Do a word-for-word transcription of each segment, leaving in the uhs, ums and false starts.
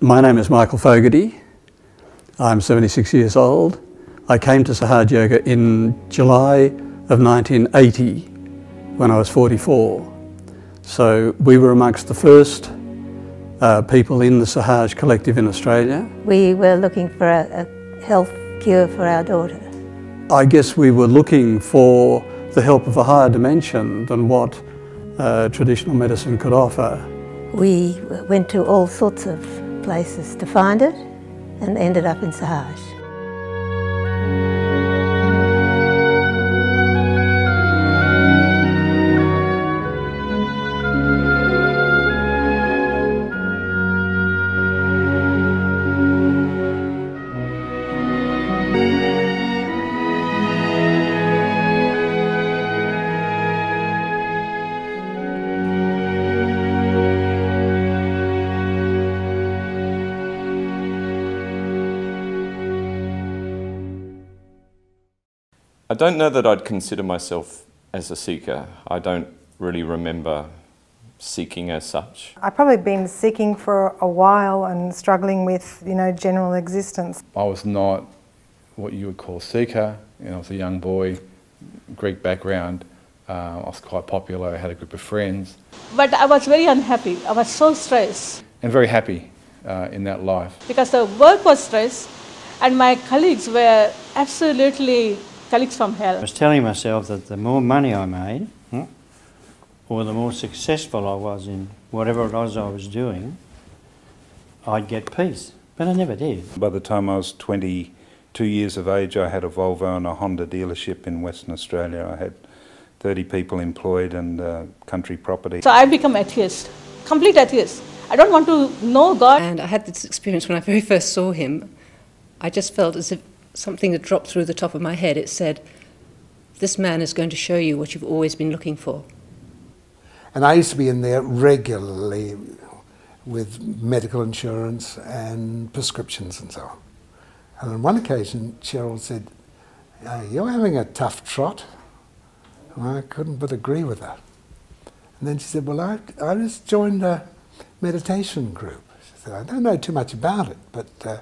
My name is Michael Fogarty. I'm seventy-six years old. I came to Sahaja Yoga in July of nineteen eighty when I was forty-four. So we were amongst the first uh, people in the Sahaja collective in Australia. We were looking for a, a health cure for our daughter. I guess we were looking for the help of a higher dimension than what uh, traditional medicine could offer. We went to all sorts of places to find it and ended up in Sahaja. I don't know that I'd consider myself as a seeker. I don't really remember seeking as such. I've probably been seeking for a while and struggling with, you know, general existence. I was not what you would call seeker. You know, I was a young boy, Greek background. Uh, I was quite popular, I had a group of friends. But I was very unhappy. I was so stressed. And very happy uh, in that life. Because the work was stress and my colleagues were absolutely colleagues from hell. I was telling myself that the more money I made, hmm, or the more successful I was in whatever it was I was doing, I'd get peace, but I never did. By the time I was twenty-two years of age, I had a Volvo and a Honda dealership in Western Australia. I had thirty people employed and uh, country property. So I become atheist, complete atheist. I don't want to know God. And I had this experience when I very first saw him. I just felt as if something that dropped through the top of my head. It said, this man is going to show you what you've always been looking for. And I used to be in there regularly with medical insurance and prescriptions and so on. And on one occasion, Cheryl said, uh, you're having a tough trot. And I couldn't but agree with her. And then she said, well, I, I just joined a meditation group. She said, I don't know too much about it, but uh,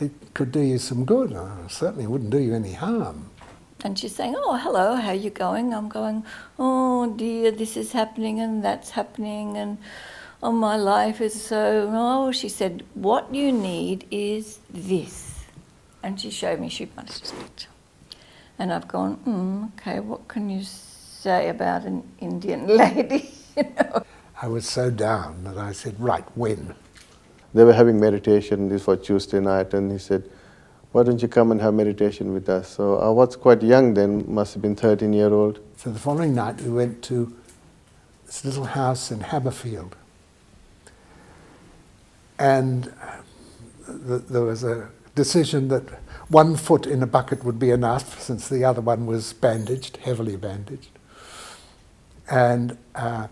it could do you some good. It certainly wouldn't do you any harm. And she's saying, oh, hello, how are you going? I'm going, oh dear, this is happening and that's happening and oh, my life is so... Oh, she said, what you need is this. And she showed me Shri Mataji's picture. And I've gone, mm, okay, what can you say about an Indian lady? You know? I was so down that I said, right, when? They were having meditation, this was Tuesday night, and he said, why don't you come and have meditation with us? So I was quite young then, must have been thirteen year old. So the following night we went to this little house in Haberfield. And th there was a decision that one foot in a bucket would be enough, since the other one was bandaged, heavily bandaged. And uh,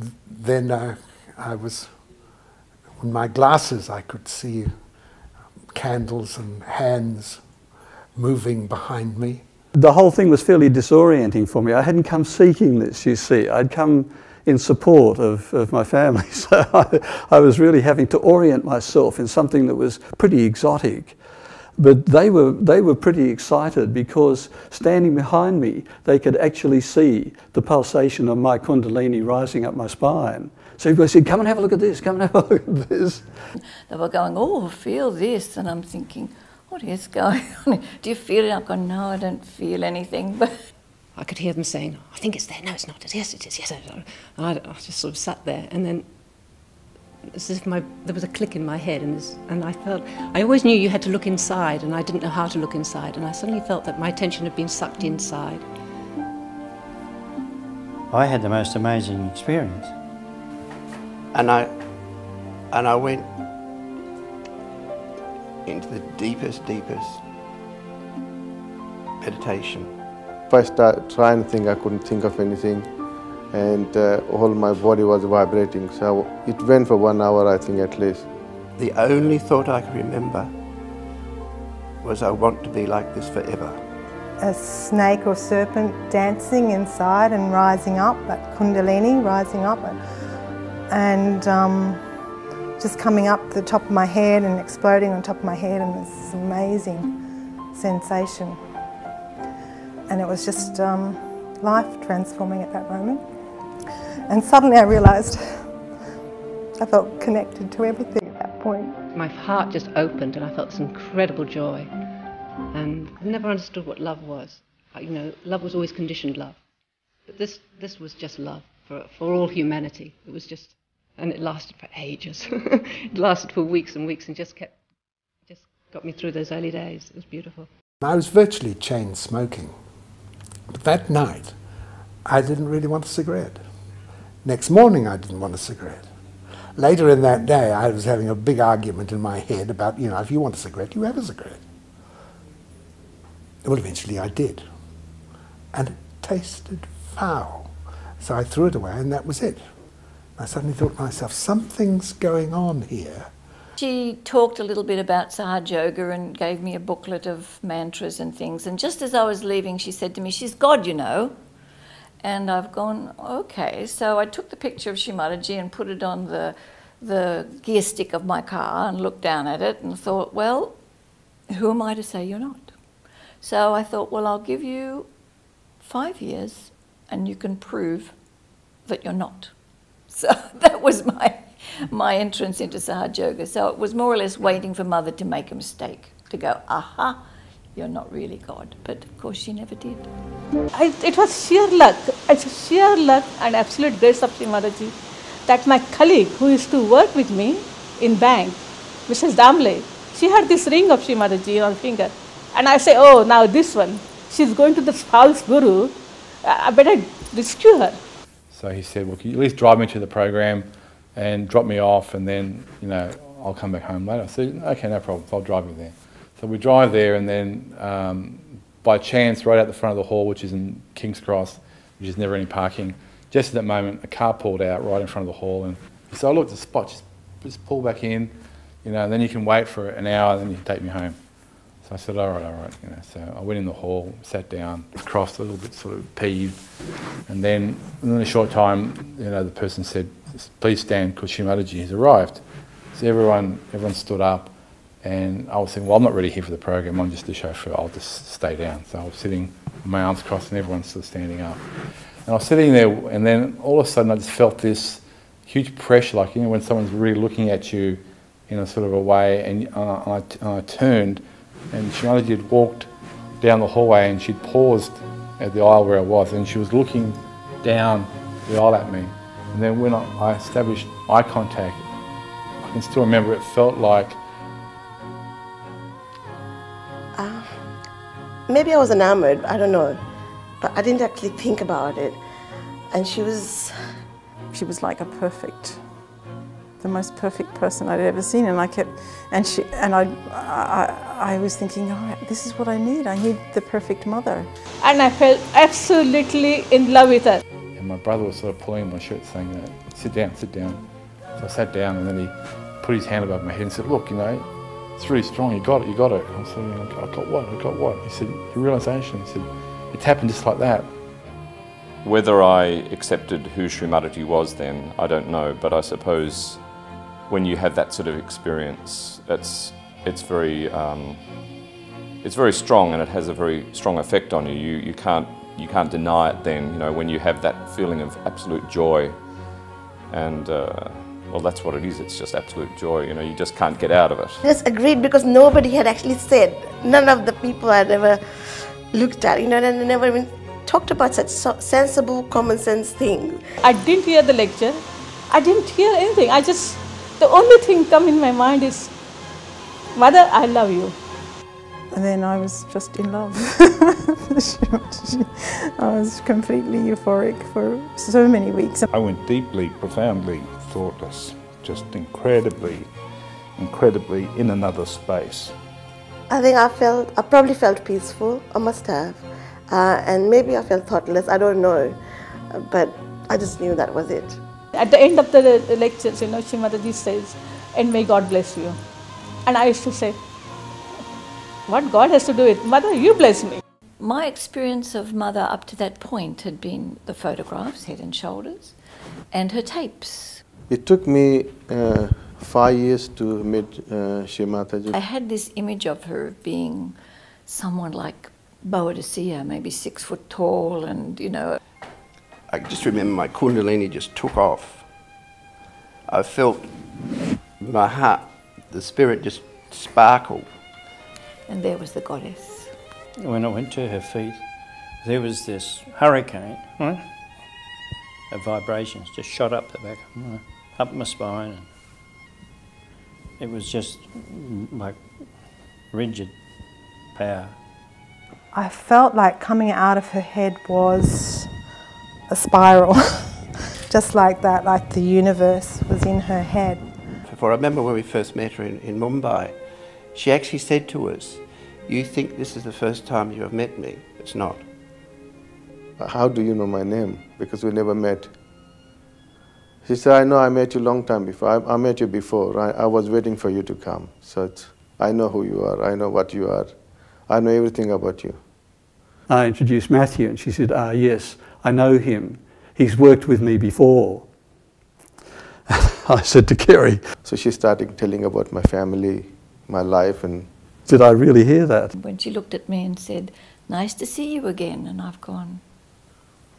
th then uh, I was... In my glasses, I could see candles and hands moving behind me. The whole thing was fairly disorienting for me. I hadn't come seeking this, you see. I'd come in support of, of my family. So I, I was really having to orient myself in something that was pretty exotic. But they were, they were pretty excited because standing behind me, they could actually see the pulsation of my Kundalini rising up my spine. So people said, come and have a look at this, come and have a look at this. They were going, oh, feel this. And I'm thinking, what is going on? Do you feel it? I'm going, no, I don't feel anything. But I could hear them saying, I think it's there. No, it's not. It's yes, it is. Yes, it is. And I, I just sort of sat there. And then as if my, there was a click in my head. And, this, and I felt, I always knew you had to look inside. And I didn't know how to look inside. And I suddenly felt that my attention had been sucked inside. I had the most amazing experience. And I, and I went into the deepest, deepest meditation. If I started trying to think, I couldn't think of anything, and uh, all my body was vibrating. So it went for one hour, I think, at least. The only thought I could remember was, I want to be like this forever. A snake or serpent dancing inside and rising up, that Kundalini rising up. And um, just coming up the top of my head and exploding on top of my head, and it's this amazing sensation. And it was just um, life transforming at that moment. And suddenly I realised I felt connected to everything at that point. My heart just opened and I felt this incredible joy. And I never understood what love was. You know, love was always conditioned love. But this, this was just love for, for all humanity. It was just, and it lasted for ages. It lasted for weeks and weeks and just kept, just got me through those early days. It was beautiful. I was virtually chain smoking. But that night, I didn't really want a cigarette. Next morning, I didn't want a cigarette. Later in that day, I was having a big argument in my head about, you know, if you want a cigarette, you have a cigarette. Well, eventually I did. And it tasted foul. So I threw it away, and that was it. I suddenly thought to myself, something's going on here. She talked a little bit about Sahaja Yoga and gave me a booklet of mantras and things. And just as I was leaving, she said to me, she's God, you know. And I've gone, okay. So I took the picture of Shri Mataji and put it on the, the gear stick of my car and looked down at it and thought, well, who am I to say you're not? So I thought, well, I'll give you five years and you can prove that you're not. So that was my, my entrance into Sahaja Yoga. So it was more or less waiting for Mother to make a mistake, to go, aha, you're not really God. But of course she never did. I, it was sheer luck. It's sheer luck and absolute grace of Shri Mataji that my colleague who used to work with me in bank, Mrs Damle, she had this ring of Shri Mataji on her finger. And I say, oh, now this one, she's going to this false guru, I better rescue her. So he said, well, can you at least drive me to the program and drop me off, and then, you know, I'll come back home later. I said, okay, no problem, I'll drive you there. So we drive there, and then um, by chance, right out the front of the hall, which is in King's Cross, which is never any parking, just at that moment, a car pulled out right in front of the hall. And so I looked at the spot, just, just pull back in, you know, and then you can wait for an hour, and then you can take me home. So I said, all right, all right, you know, so I went in the hall, sat down, crossed a little bit, sort of peeved, and then in a short time, you know, the person said, please stand, because Shri Mataji has arrived. So everyone, everyone stood up, and I was thinking, well, I'm not really here for the program, I'm just the chauffeur, I'll just stay down. So I was sitting, my arms crossed, and everyone's still standing up. And I was sitting there, and then all of a sudden I just felt this huge pressure, like, you know, when someone's really looking at you in a sort of a way, and, uh, and, I, t and I turned, and Shri Mataji had walked down the hallway, and she'd paused at the aisle where I was, and she was looking down the aisle at me. And then when I established eye contact, I can still remember it felt like... Uh, maybe I was enamoured, I don't know, but I didn't actually think about it. And she was... She was like a perfect... the most perfect person I'd ever seen, and I kept, and she, and I, I, I was thinking, oh, this is what I need. I need the perfect mother. And I felt absolutely in love with her. And my brother was sort of pulling my shirt, saying, you know, "Sit down, sit down." So I sat down, and then he put his hand above my head and said, "Look, you know, it's really strong. You got it, you got it." I said, "I got what? I got what?" He said, "The realization." He said, "It's happened just like that." Whether I accepted who Shri Mataji was then, I don't know, but I suppose. When you have that sort of experience, it's it's very um, it's very strong, and it has a very strong effect on you. You you can't you can't deny it. Then you know when you have that feeling of absolute joy, and uh, well, that's what it is. It's just absolute joy. You know, you just can't get out of it. Just agreed, because nobody had actually said. None of the people I'd ever looked at, you know, and never even talked about such sensible, common sense things. I didn't hear the lecture. I didn't hear anything. I just. The only thing come in my mind is, Mother, I love you. And then I was just in love. I was completely euphoric for so many weeks. I went deeply, profoundly thoughtless, just incredibly, incredibly in another space. I think I felt, I probably felt peaceful, I must have. Uh, and maybe I felt thoughtless, I don't know. But I just knew that was it. At the end of the lectures, you know, Shri Mataji says, and may God bless you. And I used to say, what God has to do with Mother, you bless me. My experience of Mother up to that point had been the photographs, Head and Shoulders, and her tapes. It took me uh, five years to meet uh, Shri Mataji. I had this image of her being someone like Boadicea, maybe six foot tall, and you know. I just remember my Kundalini just took off. I felt my heart, the spirit just sparkled. And there was the goddess. When I went to her feet, there was this hurricane, huh? of vibrations just shot up the back of my, up my spine. And it was just like rigid power. I felt like coming out of her head was a spiral, just like that, like the universe was in her head. For I remember when we first met her in, in Mumbai, she actually said to us, "You think this is the first time you have met me? It's not." "How do you know my name? Because we never met." She said, "I know I met you a long time before. I, I met you before. Right? I was waiting for you to come. So it's, I know who you are. I know what you are. I know everything about you." I introduced Matthew and she said, "Ah, yes, I know him. He's worked with me before." I said to Kerry. So she started telling about my family, my life, and... Did I really hear that? When she looked at me and said, "Nice to see you again," and I've gone...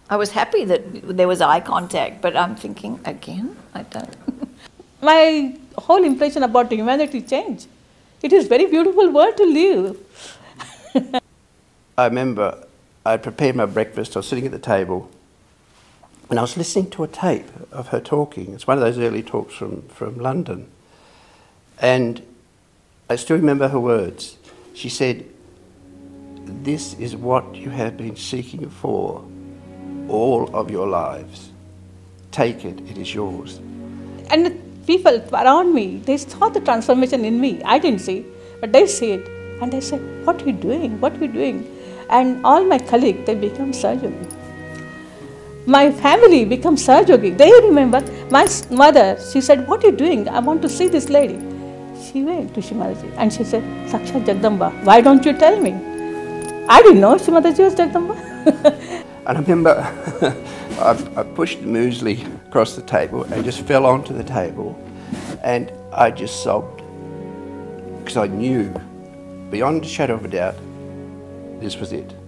I was happy that there was eye contact, but I'm thinking, again? I don't... My whole impression about humanity changed. It is a very beautiful world to live. I remember I prepared my breakfast, I was sitting at the table, and I was listening to a tape of her talking. It's one of those early talks from, from London. And I still remember her words. She said, "This is what you have been seeking for all of your lives. Take it, it is yours." And the people around me, they saw the transformation in me. I didn't see, but they see it. And they said, "What are you doing? What are you doing?" And all my colleagues, they become Sahaja. My family becomes Sahaja. They remember my mother, she said, "What are you doing? I want to see this lady." She went to Shri Mataji and she said, "Saksha Jagdamba, why don't you tell me?" I didn't know Shri Mataji was Jagdamba. And I remember I, I pushed Muesli across the table and just fell onto the table and I just sobbed because I knew beyond a shadow of a doubt this was it.